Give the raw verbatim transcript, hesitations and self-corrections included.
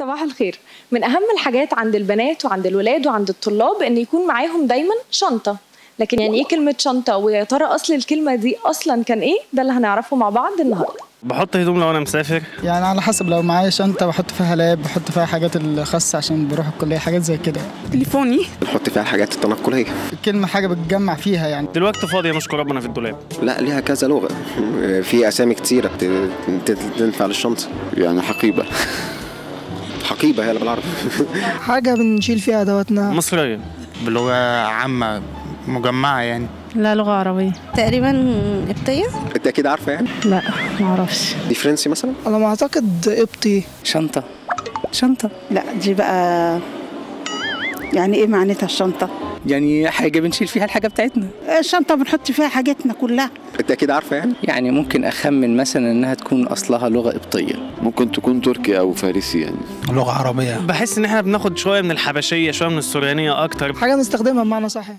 صباح الخير. من أهم الحاجات عند البنات وعند الولاد وعند الطلاب إن يكون معاهم دايما شنطة. لكن يعني إيه كلمة شنطة؟ ويا ترى أصل الكلمة دي أصلا كان إيه؟ ده اللي هنعرفه مع بعض النهارده. بحط هدوم لو أنا مسافر، يعني على حسب، لو معايا شنطة بحط فيها لاب، بحط فيها حاجات الخاصة عشان بروح الكلية، حاجات زي كده. تليفوني بحط فيها الحاجات التنقلية. الكلمة حاجة بتجمع فيها يعني. دلوقتي فاضية مش كراب أنا في الدولاب. لا ليها كذا لغة، في أسامي كتيرة تنفع للشنطة، يعني حقيبة. حقيبة هي بالعربي. حاجة بنشيل فيها ادواتنا. مصرية بلغة عامة مجمعة يعني. لا لغة عربية تقريبا. قبطية انت اكيد عارفة يعني. لا ما اعرفش. دي فرنسي مثلا انا ما اعتقد. قبطي شنطة. شنطة لا دي بقى يعني ايه معناتها الشنطة؟ يعني حاجة بنشيل فيها الحاجة بتاعتنا. الشنطة بنحط فيها حاجاتنا كلها. انت اكيد عارفة يعني. يعني ممكن اخمن مثلا انها تكون اصلها لغة قبطية، ممكن تكون تركي او فارسي يعني. لغة عربية. بحس ان احنا بناخد شوية من الحبشية، شوية من السوريانية اكتر. حاجة نستخدمها بمعنى صحيح.